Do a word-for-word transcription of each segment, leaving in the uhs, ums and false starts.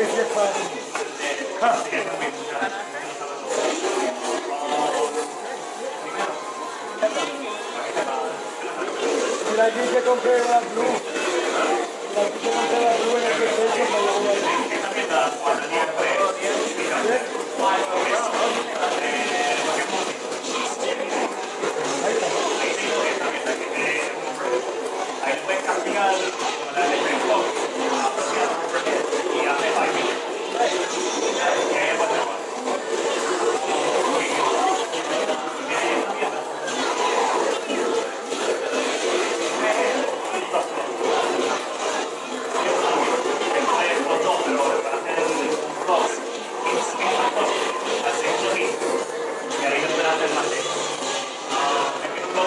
This is fun. La gente compré la Blue. La gente compré la Blue en el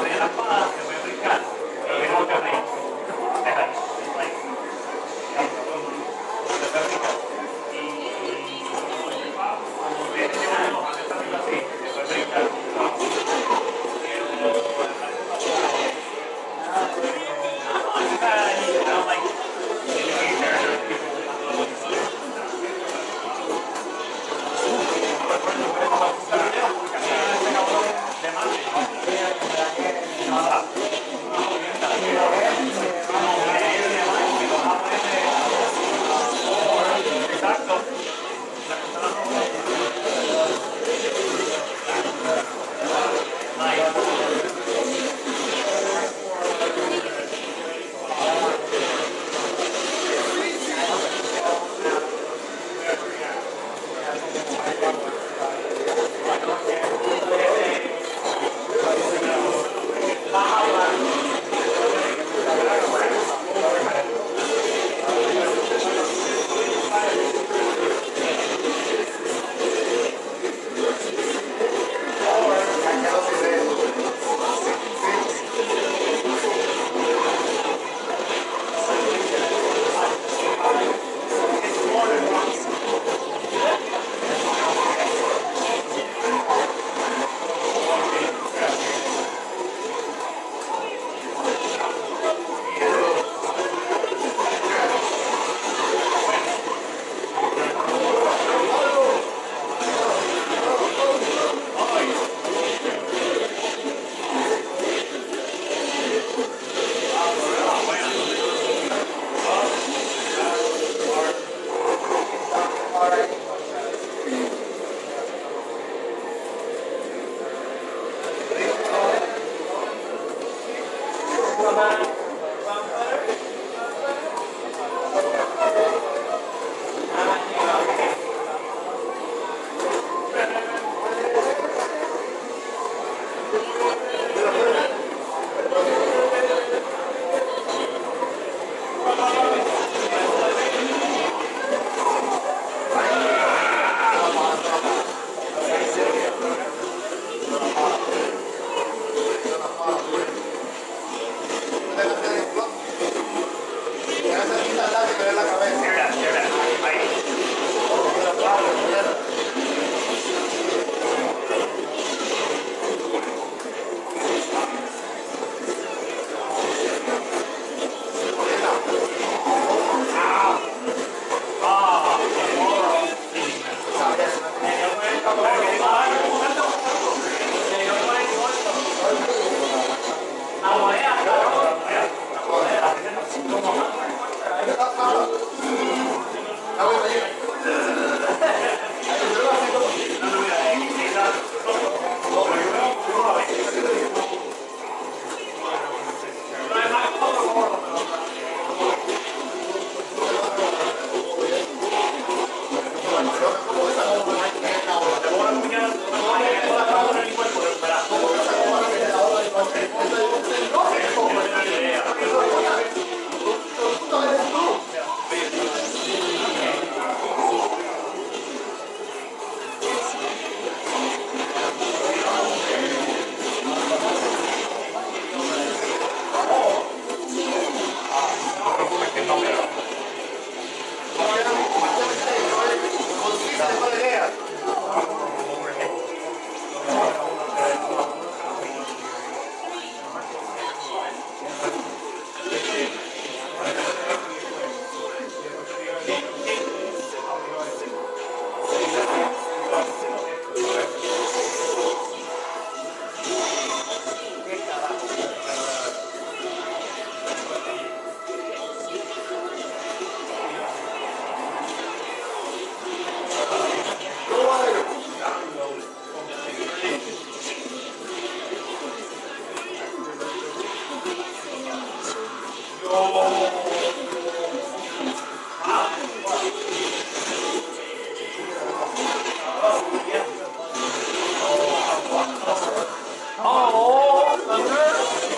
de la espada, te voy a brincar. Pero no te Thank you.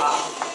Ah.